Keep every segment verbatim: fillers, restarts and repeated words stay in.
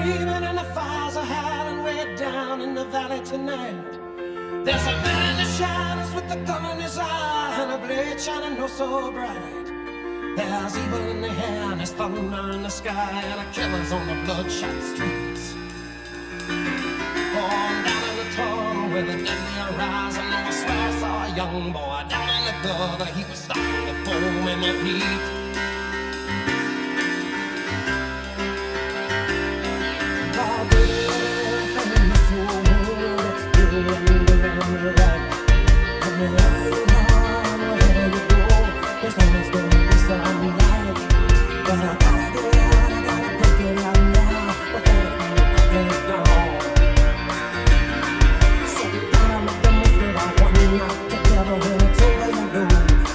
screaming and the fires are howling way down in the valley tonight. There's a man that shines with the gun in his eye and a blade shining oh so bright. There's evil in the air and there's thunder in the sky and a killer's on the bloodshot streets. Born down in the tunnel where the deadly arise, and I swear I saw a young boy down in the gutter. He was starting to foam in the heat.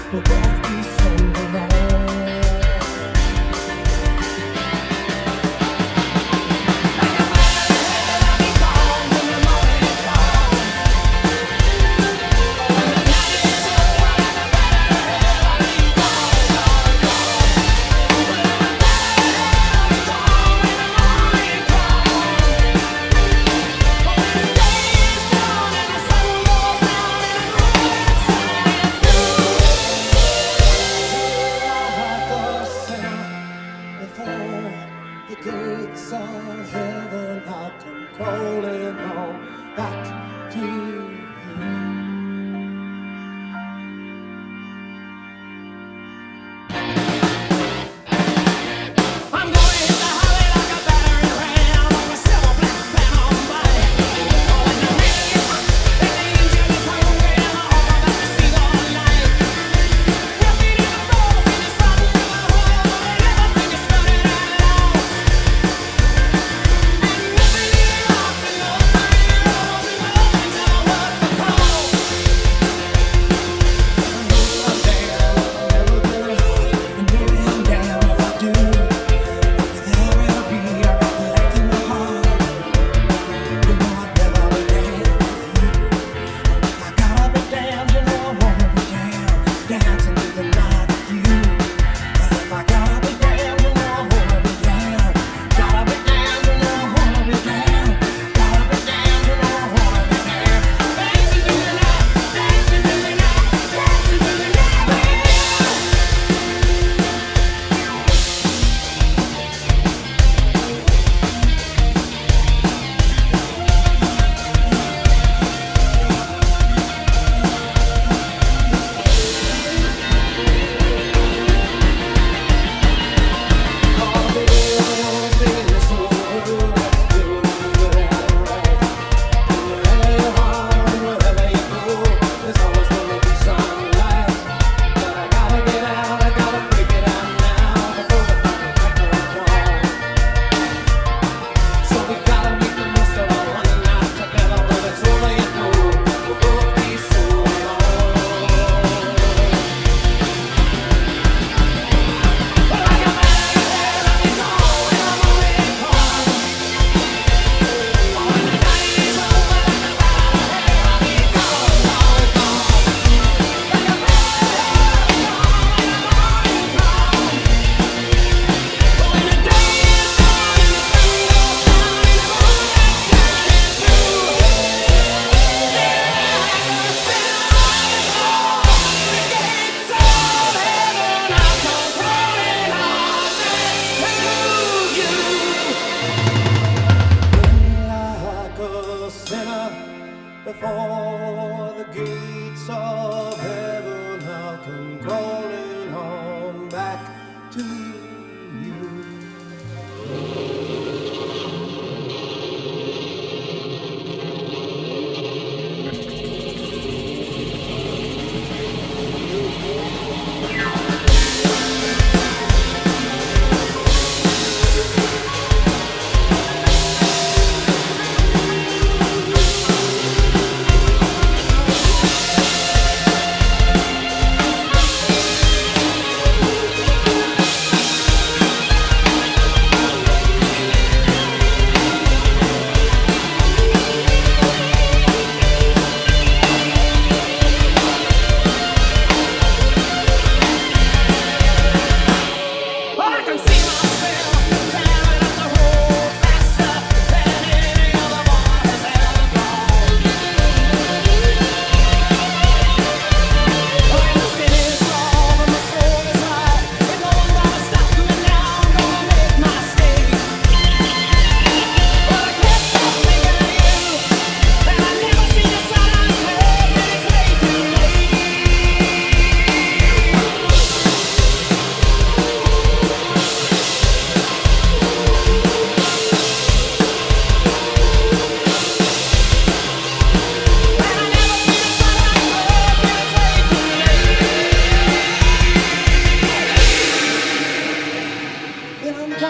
The gates of heaven I come calling on back to you. Oh!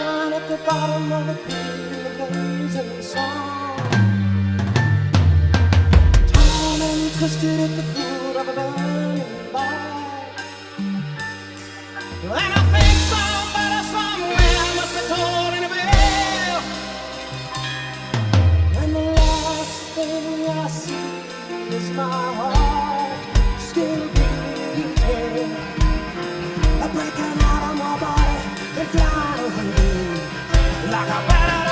down at the bottom of the pit of losing song. Torn and twisted at the foot of a burning bar. And I think somebody somewhere must be tolling a bell. And the last thing I see is my heart still beating, breaking out of my body. Fly away like a bird.